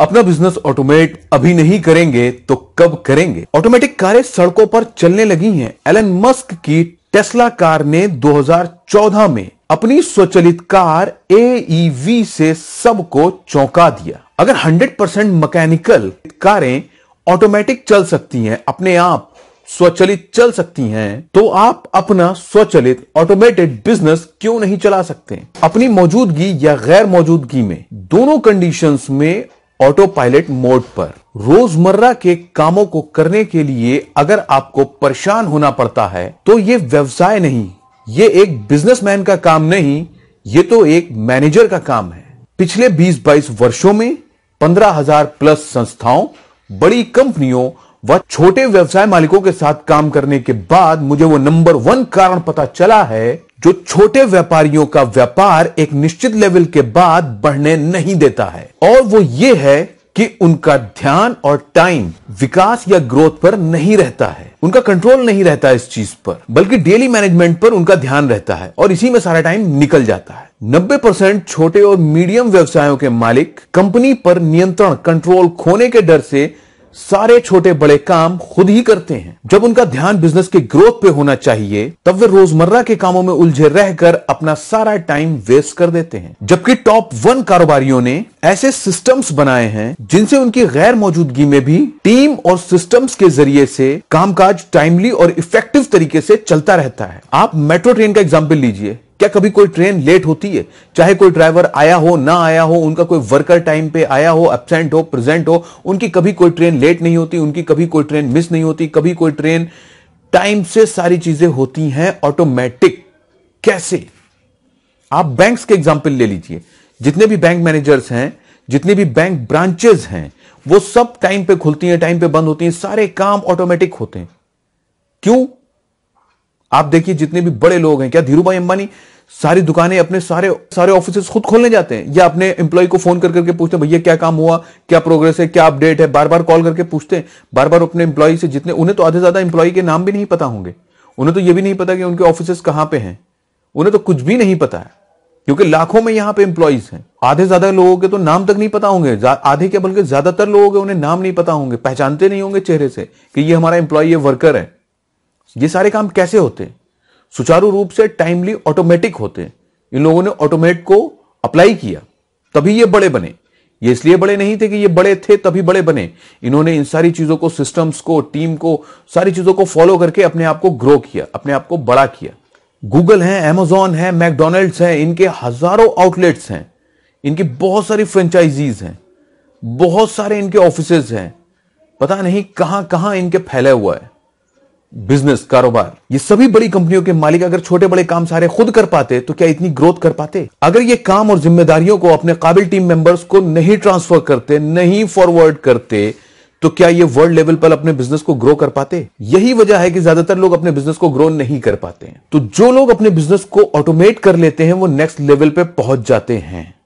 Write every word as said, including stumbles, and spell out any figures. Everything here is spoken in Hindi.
अपना बिजनेस ऑटोमेट अभी नहीं करेंगे तो कब करेंगे? ऑटोमेटिक कारें सड़कों पर चलने लगी हैं। एलन मस्क की टेस्ला कार ने दो हज़ार चौदह में अपनी स्वचालित कार ए ई वी से सबको चौंका दिया। अगर हंड्रेड परसेंट मैकेनिकल कारें ऑटोमेटिक चल सकती हैं, अपने आप स्वचालित चल सकती हैं, तो आप अपना स्वचालित ऑटोमेटेड बिजनेस क्यों नहीं चला सकते? अपनी मौजूदगी या गैर मौजूदगी में दोनों कंडीशंस में ऑटो पायलट मोड पर रोजमर्रा के कामों को करने के लिए अगर आपको परेशान होना पड़ता है तो ये व्यवसाय नहीं, ये एक बिजनेसमैन का काम नहीं, ये तो एक मैनेजर का काम है। पिछले बीस बाईस वर्षों में पंद्रह हज़ार प्लस संस्थाओं, बड़ी कंपनियों व छोटे व्यवसाय मालिकों के साथ काम करने के बाद मुझे वो नंबर वन कारण पता चला है जो छोटे व्यापारियों का व्यापार एक निश्चित लेवल के बाद बढ़ने नहीं देता है, और वो ये है कि उनका ध्यान और टाइम विकास या ग्रोथ पर नहीं रहता है। उनका कंट्रोल नहीं रहता इस चीज पर, बल्कि डेली मैनेजमेंट पर उनका ध्यान रहता है और इसी में सारा टाइम निकल जाता है। नब्बे परसेंट छोटे और मीडियम व्यवसायों के मालिक कंपनी पर नियंत्रण कंट्रोल खोने के डर से सारे छोटे बड़े काम खुद ही करते हैं। जब उनका ध्यान बिजनेस के ग्रोथ पे होना चाहिए तब वे रोजमर्रा के कामों में उलझे रहकर अपना सारा टाइम वेस्ट कर देते हैं। जबकि टॉप वन कारोबारियों ने ऐसे सिस्टम्स बनाए हैं जिनसे उनकी गैर मौजूदगी में भी टीम और सिस्टम्स के जरिए से कामकाज टाइमली और इफेक्टिव तरीके से चलता रहता है। आप मेट्रो ट्रेन का एग्जाम्पल लीजिए, क्या कभी कोई ट्रेन लेट होती है? चाहे कोई ड्राइवर आया हो ना आया हो, उनका कोई वर्कर टाइम पे आया हो, एब्सेंट हो प्रेजेंट हो, उनकी कभी कोई ट्रेन लेट नहीं होती, उनकी कभी कोई ट्रेन मिस नहीं होती, कभी कोई ट्रेन टाइम से, सारी चीजें होती हैं ऑटोमेटिक। कैसे? आप बैंक्स के एग्जाम्पल ले लीजिए, जितने भी बैंक मैनेजर्स हैं, जितने भी बैंक ब्रांचेस हैं, वो सब टाइम पे खुलती हैं, टाइम पे बंद होती हैं, सारे काम ऑटोमेटिक होते हैं। क्यों? आप देखिए जितने भी बड़े लोग हैं, क्या धीरूभाई अंबानी सारी दुकानें, अपने सारे सारे ऑफिसेस खुद खोलने जाते हैं या अपने एम्प्लॉय को फोन कर करके पूछते हैं भैया क्या काम हुआ, क्या प्रोग्रेस है, क्या अपडेट है? बार बार कॉल करके पूछते हैं, बार बार अपने एम्प्लॉय से। जितने उन्हें तो आधे ज्यादा एम्प्लॉय के नाम भी नहीं पता होंगे, उन्हें तो यह भी नहीं पता कि उनके ऑफिसेस कहां पे हैं, उन्हें तो कुछ भी नहीं पता है क्योंकि लाखों में यहां पे एम्प्लॉयज हैं। आधे ज्यादा लोगों के तो नाम तक नहीं पता होंगे, आधे क्या बल्कि ज्यादातर लोगों के उन्हें नाम नहीं पता होंगे, पहचानते नहीं होंगे चेहरे से कि ये हमारा एम्प्लॉय, ये वर्कर है। ये सारे काम कैसे होते हैं? सुचारू रूप से टाइमली ऑटोमेटिक होते हैं। इन लोगों ने ऑटोमेट को अप्लाई किया तभी ये बड़े बने। ये इसलिए बड़े नहीं थे कि ये बड़े थे तभी बड़े बने, इन्होंने इन सारी चीजों को, सिस्टम्स को, टीम को, सारी चीजों को फॉलो करके अपने आप को ग्रो किया, अपने आप को बड़ा किया। गूगल है, अमेजॉन है, मैकडोनल्ड्स है, इनके हजारों आउटलेट्स हैं, इनकी बहुत सारी फ्रेंचाइजीज हैं, बहुत सारे इनके ऑफिसेज हैं, पता नहीं कहां कहां इनके फैले हुआ है बिजनेस, कारोबार। ये सभी बड़ी कंपनियों के मालिक अगर छोटे बड़े काम सारे खुद कर पाते तो क्या इतनी ग्रोथ कर पाते? अगर ये काम और जिम्मेदारियों को अपने काबिल टीम मेंबर्स को नहीं ट्रांसफर करते, नहीं फॉरवर्ड करते, तो क्या ये वर्ल्ड लेवल पर अपने बिजनेस को ग्रो कर पाते? यही वजह है कि ज्यादातर लोग अपने बिजनेस को ग्रो नहीं कर पाते हैं। तो जो लोग अपने बिजनेस को ऑटोमेट कर लेते हैं वो नेक्स्ट लेवल पे पहुंच जाते हैं।